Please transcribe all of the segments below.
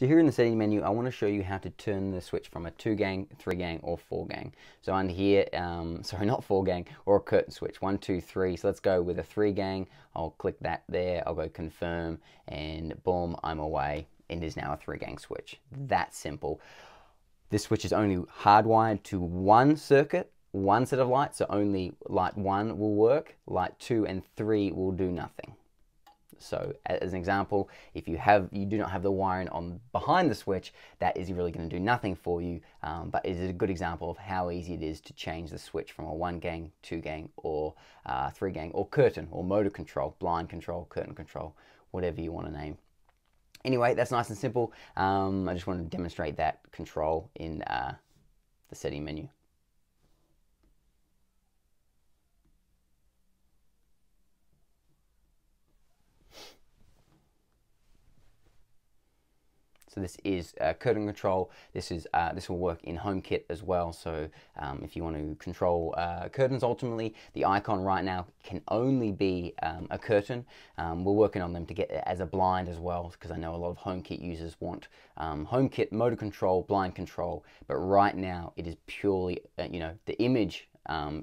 So here in the setting menu, I want to show you how to turn the switch from a 2-gang, 3-gang, or 4-gang. So under here, sorry, not 4-gang, or a curtain switch, 1, 2, 3. So let's go with a 3-gang. I'll click that there. I'll go confirm, and boom, I'm away. It is now a 3-gang switch. That simple. This switch is only hardwired to one circuit, one set of lights, so only light 1 will work. Light 2 and 3 will do nothing. So as an example, if you do not have the wiring on behind the switch, that is really going to do nothing for you, but it is a good example of how easy it is to change the switch from a 1-gang, 2-gang, or 3-gang, or curtain, or motor control, blind control, curtain control, whatever you want to name. Anyway, that's nice and simple. I just wanted to demonstrate that control in the setting menu. So this is curtain control. This is this will work in HomeKit as well. So if you want to control curtains, ultimately the icon right now can only be a curtain. We're working on them to get it as a blind as well, because I know a lot of HomeKit users want HomeKit motor control, blind control, but right now it is purely the image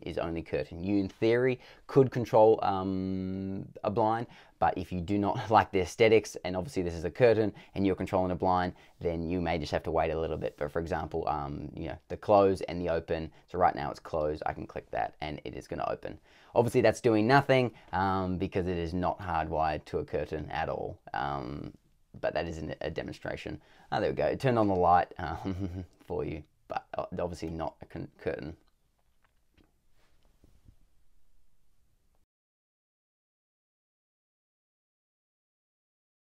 is only curtain. You in theory could control a blind, but if you do not like the aesthetics, and obviously this is a curtain and you're controlling a blind, then you may just have to wait a little bit. But for example, the close and the open. So right now it's closed. I can click that and it is going to open. Obviously that's doing nothing because it is not hardwired to a curtain at all. But that is a demonstration. Oh, there we go. It turned on the light for you, but obviously not a curtain.